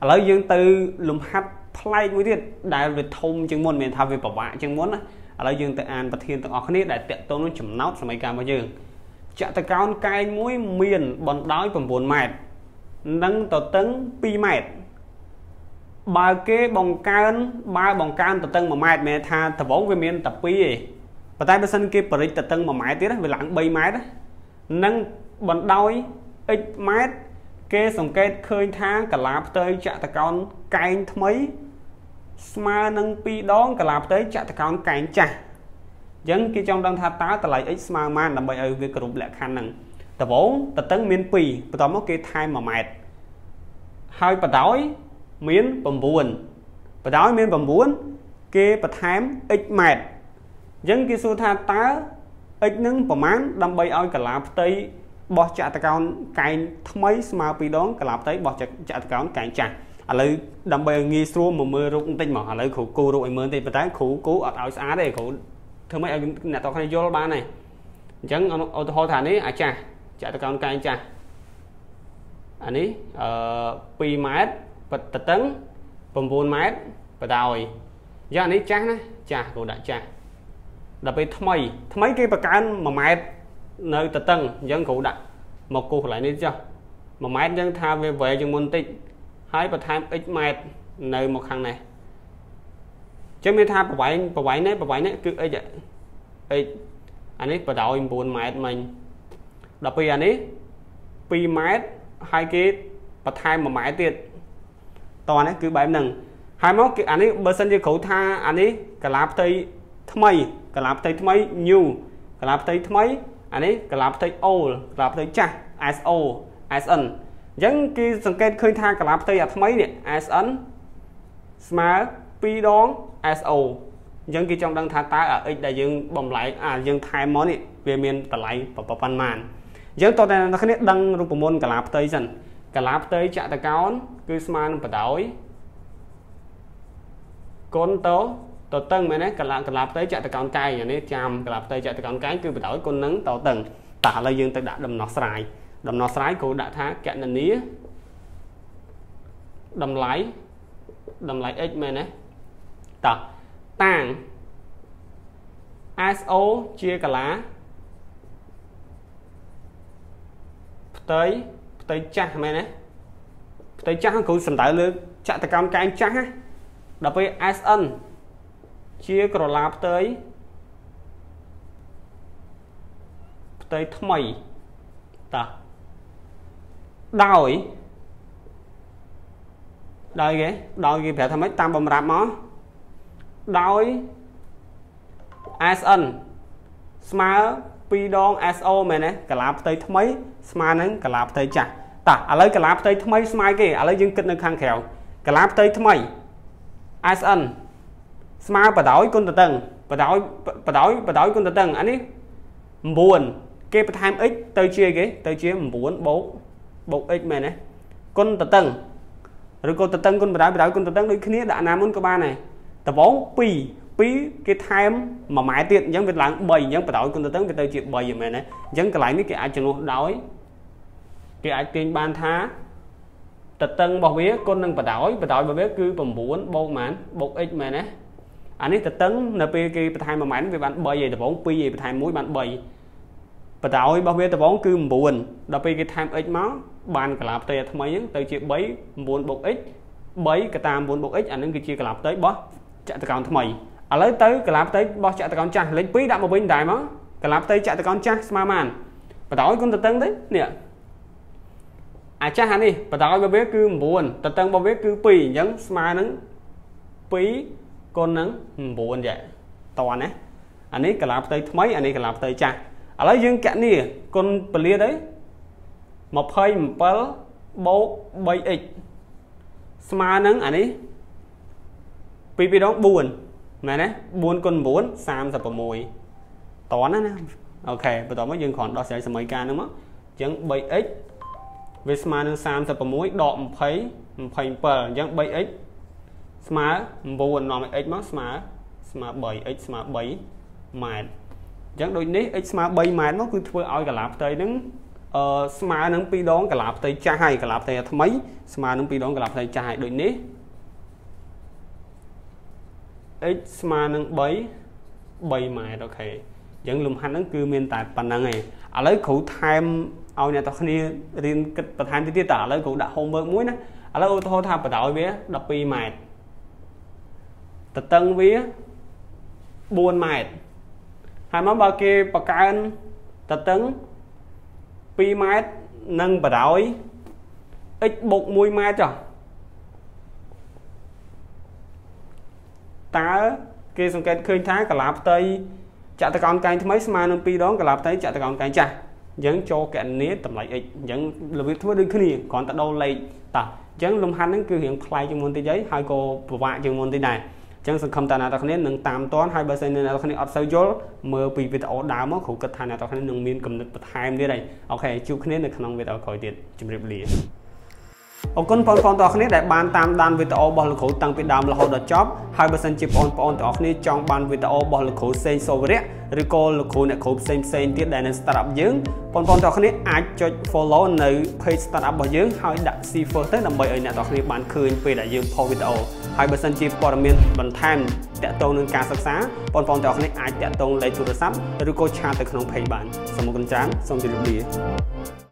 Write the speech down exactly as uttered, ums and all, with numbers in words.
Lấy dương từ lùm hát play mới đi đại về thông chứng môn miền thao về bảo vệ chứng môn á. Lấy dương từ an bát thiên từ ở khné đại tiện tôn nó chấm nóc sầm cam bao dương. Chạm từ cao cái mũi miền bọn đói còn buồn mệt nâng tờ tấn pi mệt. Ba cái bóng can ba bóng can tờ tấn mà mệt mẹ tha thở bóng về miền tập pi gì. Và tại bên sân kia bởi tờ tấn mà mệt tiếc á về lãng bay mệt á. Nâng bọn đói ít mệt kê xong kết khơi tháng cả lạp tới chạy ta con cánh mấy mà nâng pi đón cả lạp tới chạy ta con cánh chạy dân kia trong đang thả tá ta lại x mà man làm bởi ơi với cụm lệ khả năng ta vốn ta tấn miên pi và ta mất cái thai mà mệt hai bà đói miên bầm buồn bà đói miên bầm buồn kê bà thám x mệt dân kia xu thả tá x nâng bà mán làm bởi ơi cả lạp tới bỏ chạy ta con cánh mấy mà bị đón cả lạp tới bỏ chạy ta con cánh chạy ở đây đâm bề nghi xua mà mưa rụng tinh mà ở đây khổ cô rồi mưa thì bà ta khổ cố ở áo xá đây khổ thưa mấy em là tao khai vô ba này chẳng ô tô thả đấy à chà chạy ta con cánh chạy anh ấy pi mát bật tật tấn bầm buồn mát và đòi do anh ấy chắc này chà cổ đại chà đập bề mấy mấy cái bà can mà mệt nơi tật tầng dân cụ đặt một cụ lại đi cho mà máy dân tha về về cho môn tịnh hai và tham ít mệt nơi một hàng này chứ mới tha bà bảy bà bảy nấy bà bảy nấy cứ ấy vậy ấy anh ấy bà đòi buồn mệt mình đọc bây anh ấy pi mét hai cái bà tham mà mãi tiền toàn ấy cứ bảy nâng hai mốt cái anh ấy bơ sân cho khẩu tha anh ấy cả lạp tây mấy cả lạp tây mấy nhiều cả lạp tây mấy anh ấy cả lạp thấy all lạp thấy cha as all as an những cái sản kết khơi tha cả lạp thấy là mấy này as an smart pi đón as all những cái trong đang thả tá ở ít đại dương bồng lại à dương thái món này về miền tây lại và pan man những tôi đang nói đăng rung của môn cả lạp thấy dần cả lạp thấy chạy ta cao cứ smart và đói con tố tàu tầng mà này cả lạp cả lạp tới chạy từ con cây nhà này chạm cả lạp tới chạy từ con cái cứ bị đổi con nắng tàu tầng tả là dương tới đã đầm nó sải đầm nó sải của đã thá cạn nền ní đầm lái đầm lái x mà này tả tàng so chia cả lá tới tới chặt mà này tới chặt cũng sầm tải lưới chạy từ con cái chặt đập với sn chia cờ lạp tới tới mày ta đòi đòi cái đòi cái phải thằng mấy tam bầm rạp nó đòi asan smart pi đón so mày nè cờ lạp tới mấy smart nắng cờ lạp tới chặt ta ở lấy cờ lạp tới mấy smart kì ở lấy dương kinh được khang khéo cờ lạp tới mấy asan smart bà đói con tờ tầng bà đói bà đói bà đói con tờ tầng anh ấy buồn kê bà tham x tới chia cái tới chia buồn bố bố x mày này con tờ tầng rồi con tờ tầng con bà đói bà đói con tờ tầng đôi khi đã nam muốn có ba này tờ bố pi pi cái tham mà mãi tiện giống việc lãng bày giống bà đói con tờ tầng về tới chia bày gì mày này giống cái lại mấy cái ai cho nó đói cái ai tiền ban thá tờ tầng bảo biết con đang bà đói bà đói bà biết cứ bầm buồn bố mán bố x mày này anh ấy tấn là pi kia thay mà mảnh về bạn bơi về tập bóng pi về thay mũi bạn bơi và tạo bao nhiêu tập bóng cứ buồn đọc pi cái tham ít máu bàn cả lạp tê mấy tới chuyện bấy buồn bột ít bấy cái tam buồn bột ít anh ấy chia cả lạp tới bó chạy từ con mày à lấy tới cả lạp tới bó chạy từ con trai lấy pi đã một bên đại máu cả lạp tới chạy từ con trai mà màn và tạo cũng tấn đấy nè à chắc hắn đi và tạo biết cứ buồn tập tấn bao biết cứ pi nhấn smart nắng pi con nắng buồn vậy toàn đấy anh ấy cả lạp tới mấy anh ấy cả lạp tới cha ở lấy dương cạn đi con bìa đấy một hơi một bờ bố bay x smart nắng anh ấy pp đó buồn này đấy buồn con buồn sam sập mùi toàn đấy ok và toàn mới dương còn đo sẽ mấy ca nữa mất chẳng bay x với smart nắng sam sập mùi đọ một thấy một thành bờ chẳng bay x smart buồn nó x mắc smart smart bảy x smart bảy mệt chẳng đôi nít x smart bảy mệt nó cứ thưa ao cả lạp tới đứng mà nâng pi đón cả lạp tây cha hay cả lạp tây thấm mấy mà nâng pi đón cả lạp tây cha hay đôi nế x mà nâng bấy bày mày đâu khề dẫn lùm hành nâng cư miền tại bàn năng này ở lấy khẩu time ao nhà tao khi đi riêng kịch bàn time tít tả lấy khẩu đã hôn bơ muối nè ở lấy ô tô tham bàn đạo vía đập pi mày tật tân vía buồn mày hai má ba kia bà can tật tấn pi mát nâng bà đói ít bột mùi mát rồi ta kia xong cái khơi thái cả lạp tây chạy ta con cái mấy mà nâng pi đó cả lạp tây chạy ta con cái chả dẫn cho cái nế tầm lại ít dẫn là việc thua đương cái gì còn ta đâu lại ta dẫn lùng hành đến cứ hiện play trong môn tí giấy hai cô vạ trong môn tí này chẳng sự không ta nào ta không nên nâng tam toán hai ba sen nên ta không nên ấp sâu chốt mờ vì việc ổ đá mất khẩu cật thay nào ta không nên nâng miên cầm được hai mươi đây ok chịu không nên được khả năng việc ổ khỏi tiền chìm rệp lìa ở con phòn phòn ta không nên để ban tam đan việc ổ bỏ lực khẩu tăng bị đam là họ đợt chóp hai ba sen chip on on ta không nên trong ban việc ổ bỏ lực khẩu sen so với đấy rồi cô lực khẩu này khẩu sen sen tiết đại nên startup dướng phòn phòn ta không nên ai cho follow nữ page startup bỏ dướng hay đặt cipher tới làm bài ở nhà ta không nên bán khơi về đại dương phò việc ổ hai bữa sân chip bò miên bẩn than tẹt tông nâng cao sắc sá còn phòng tẹo này ai tẹt tông lấy chuột sáp rồi cô cha từ khung phẩy bản xong một con tráng xong thì được đi.